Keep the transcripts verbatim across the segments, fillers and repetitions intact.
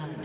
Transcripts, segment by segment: blood.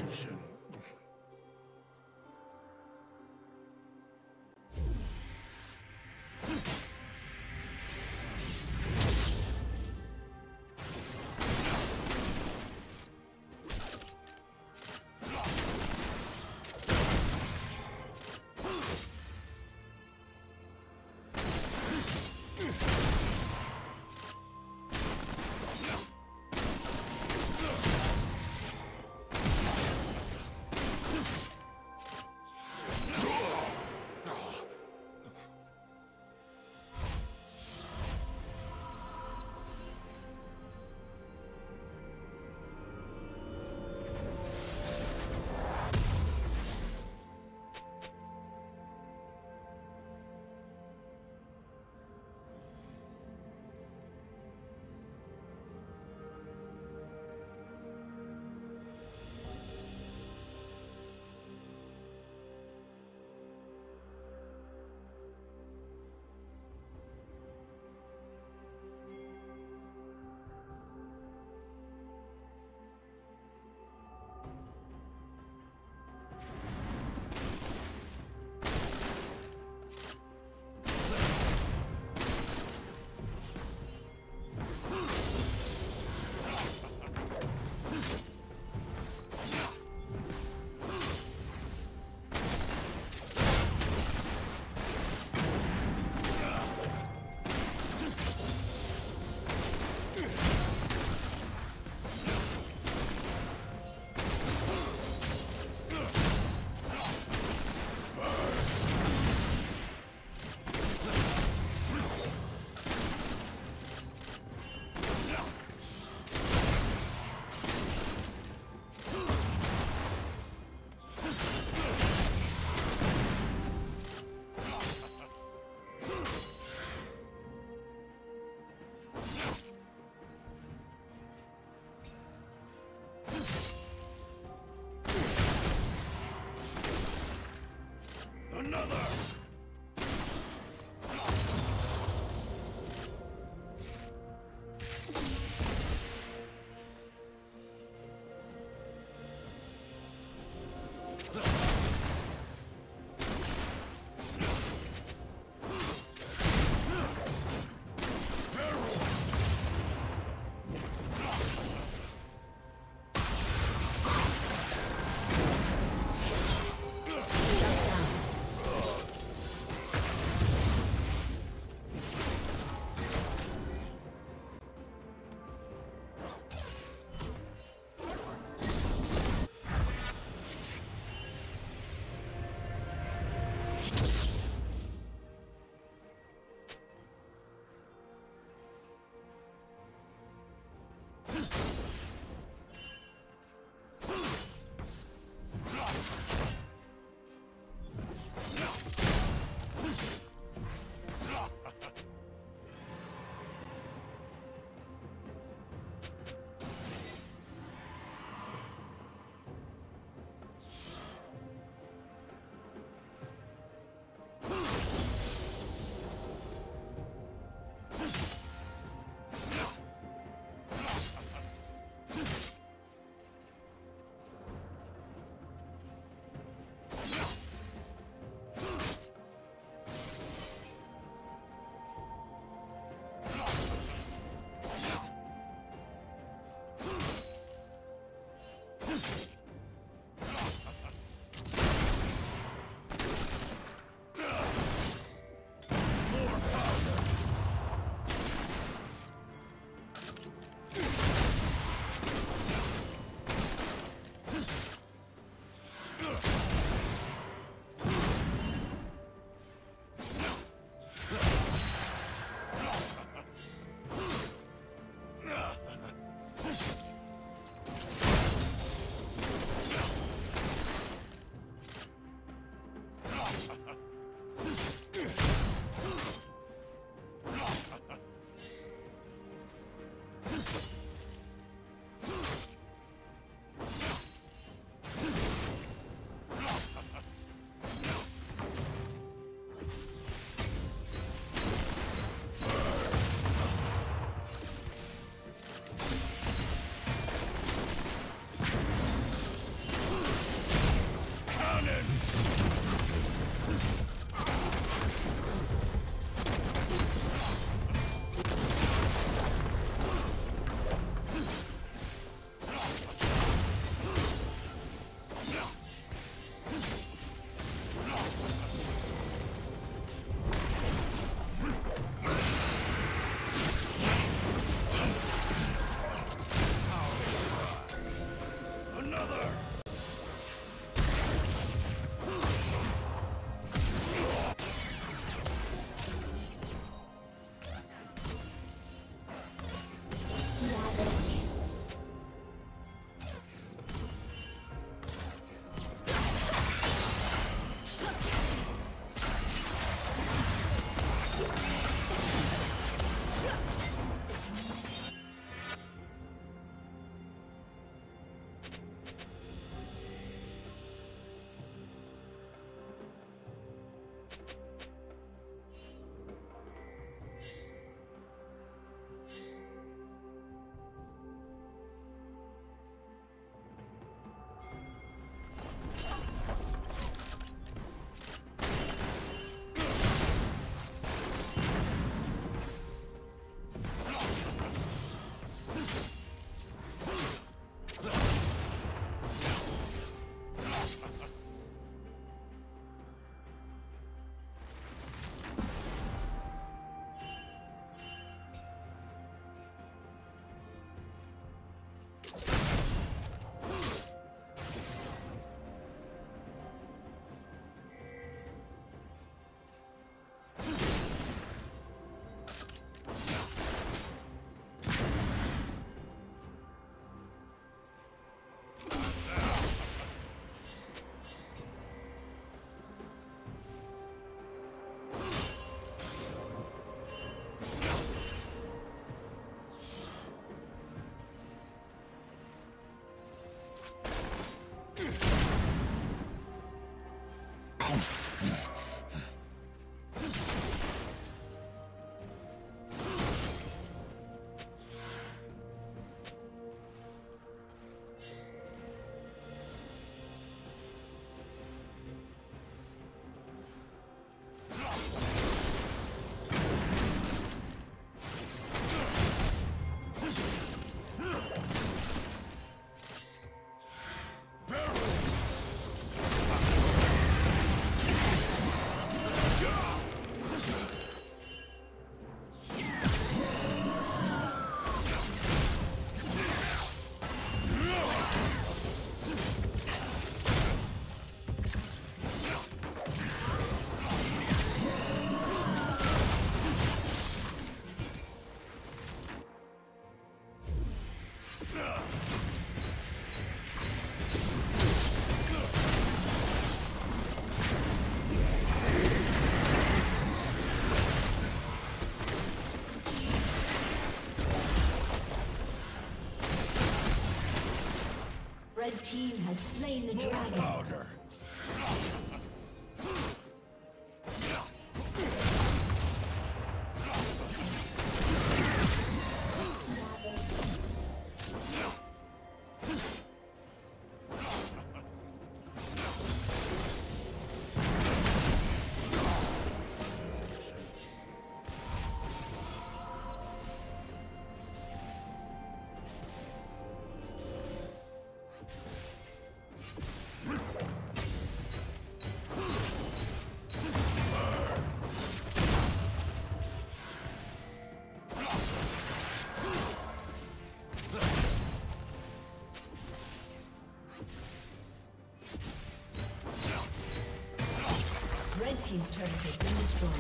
Red team has slain the More dragon. Powder. Team's turret has been destroyed.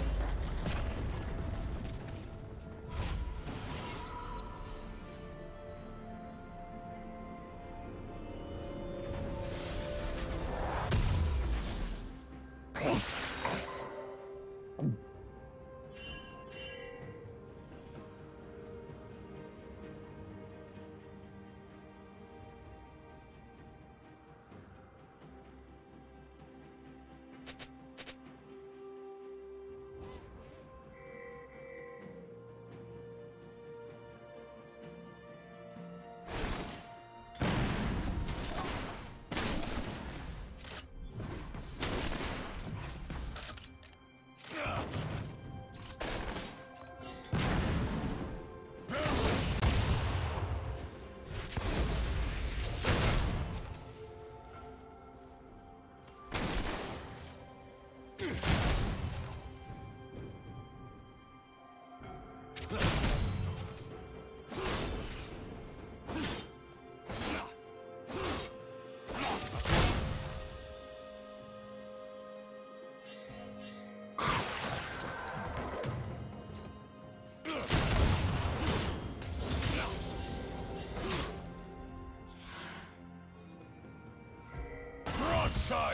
Side.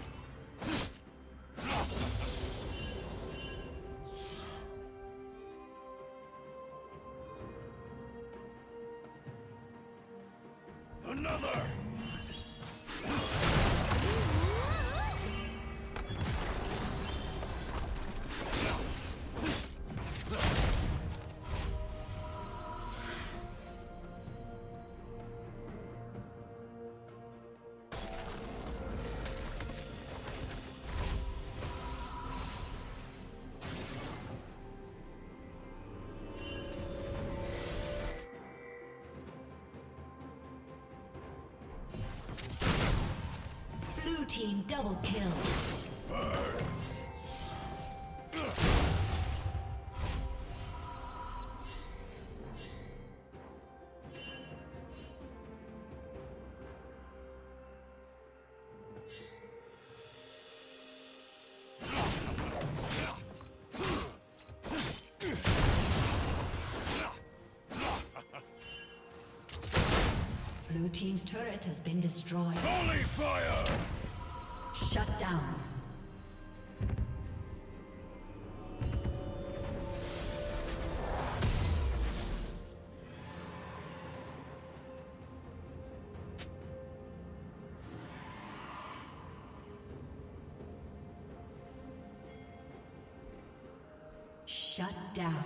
Another! Team double kill. Burn. Blue team's turret has been destroyed. Holy fire! Shut down. Shut down.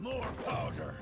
More powder!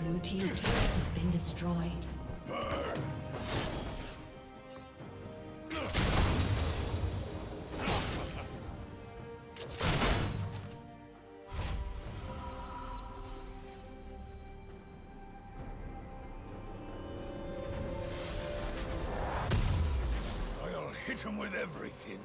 Blue team's turret has been destroyed. Burn. I'll hit him with everything.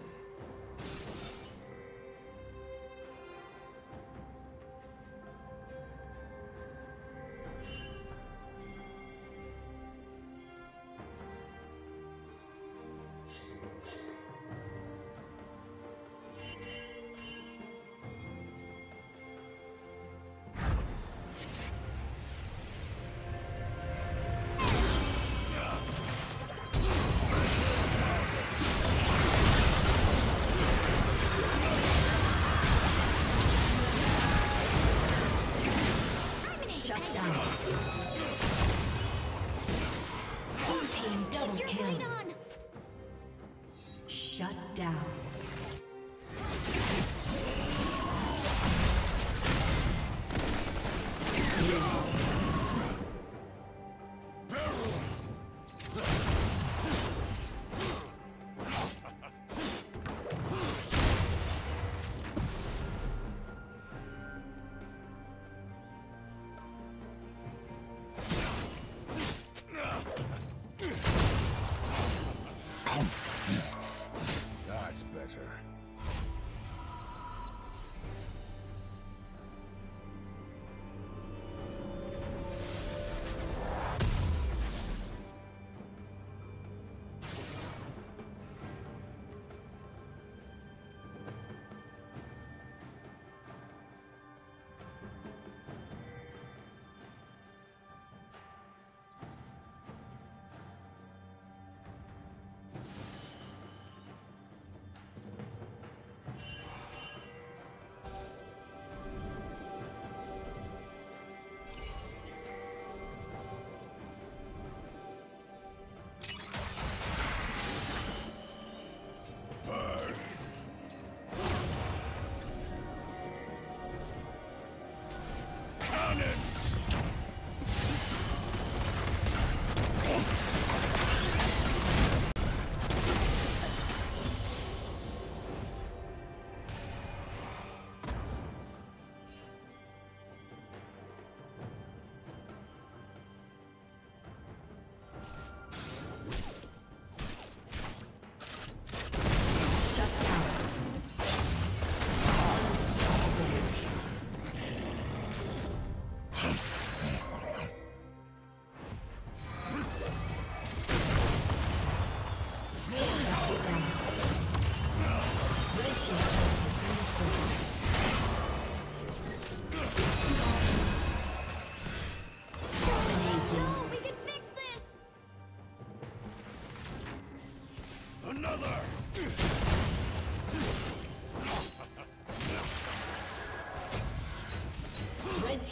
Red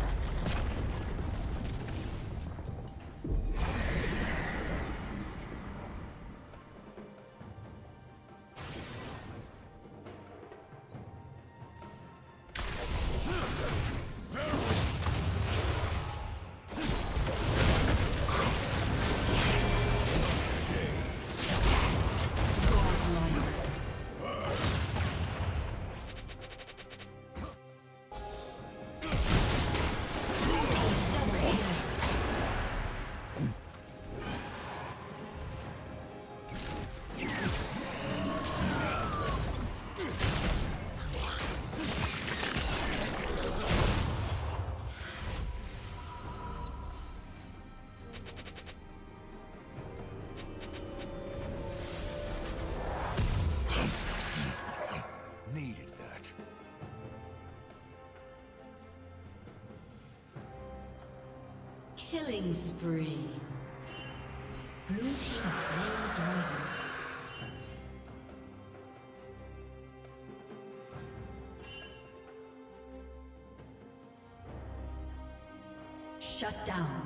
Killing spree. Blue team slain the dragon. Shut down.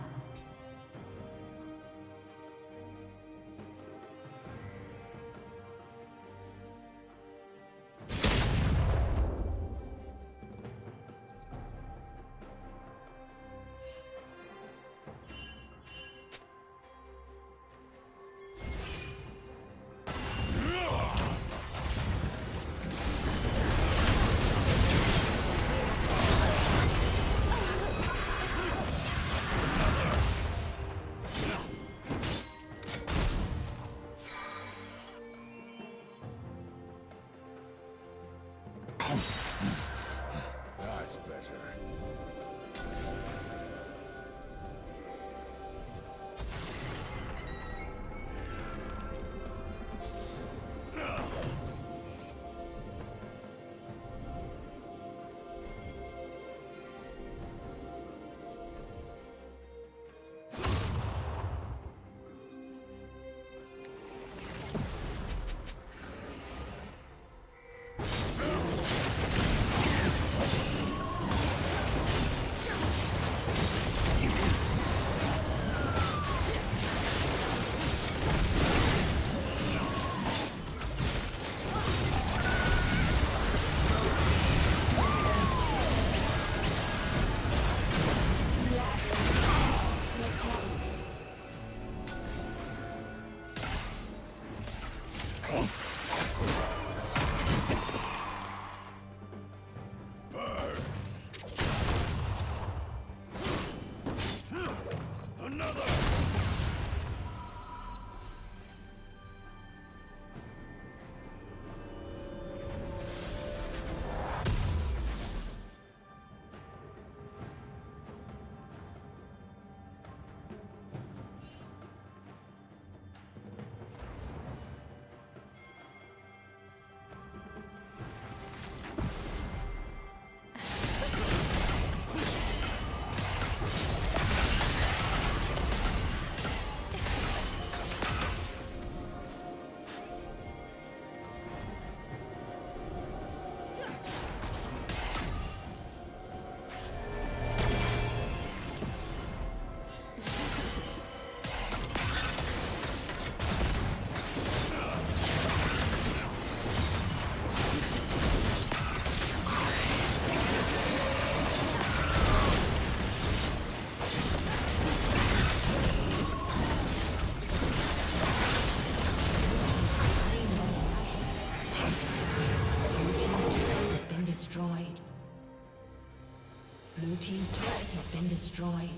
Team's turret has been destroyed.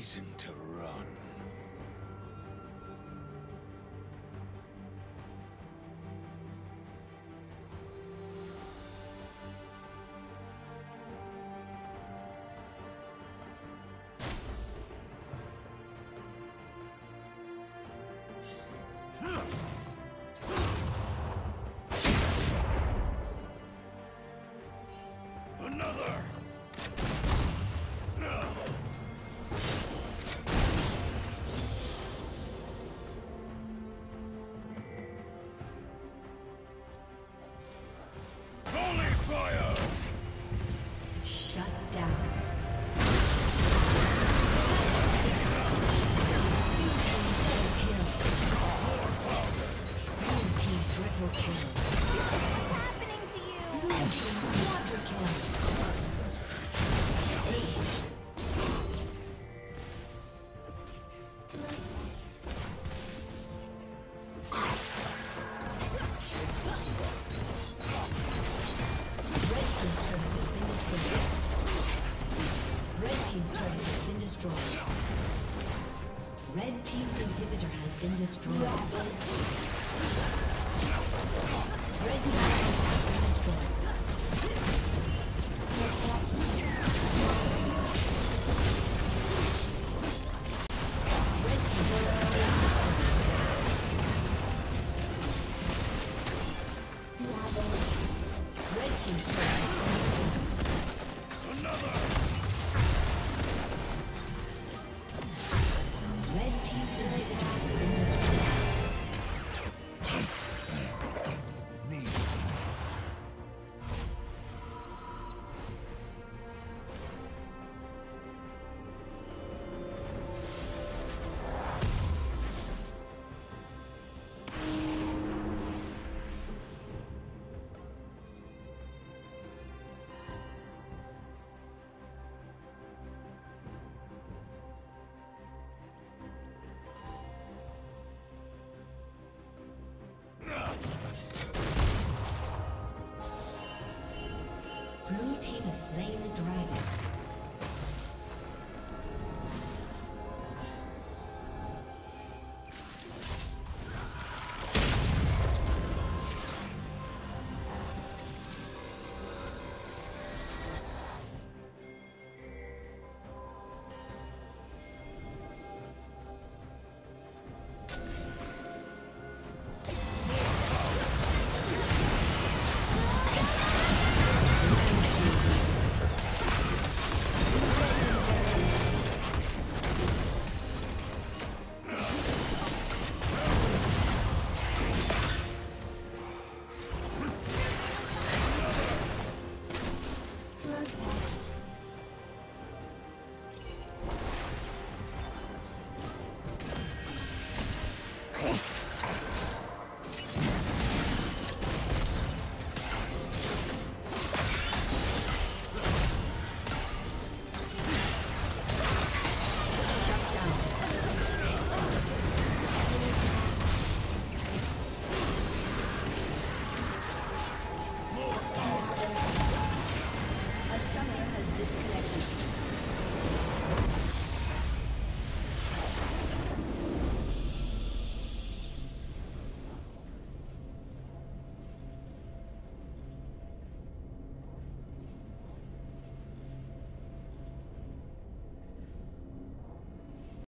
reason to run. Red team's inhibitor has been destroyed. Red team's inhibitor has been destroyed. Blue team has slain the dragon. That's it.